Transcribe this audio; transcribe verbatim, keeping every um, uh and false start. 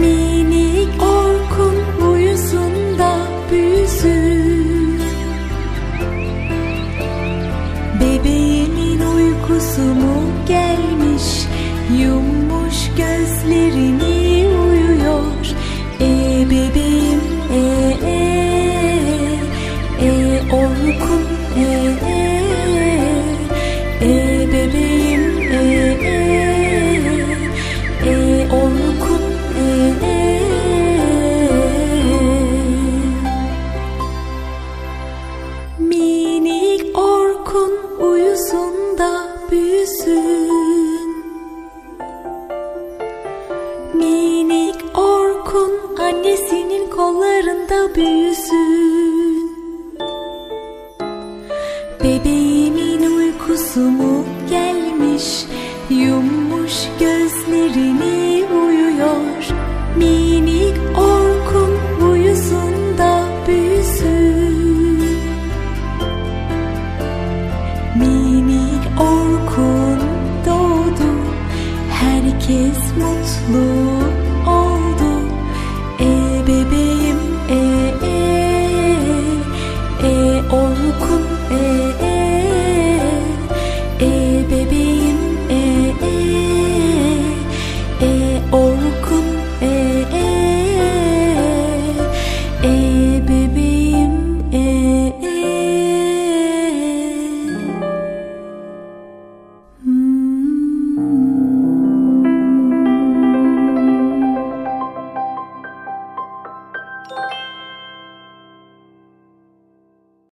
minik Orkun boyuzunda büyüsün. Bebeğimin uykusu mu gelmiş, yummuş gözlerini uyuyor. E bebeğim e e e Orkun e e e bebeğim e e e Orkun e e minik Orkun uyusun da büyüsün. Minik Orkun annesinin kollarında büyüsün. Bebeğimin uykusu mu gelmiş, yummuş gözlerini uyuyor. Minik Orkun uyusun da büyüsün. Minik Orkun doğdu, herkes mutlu.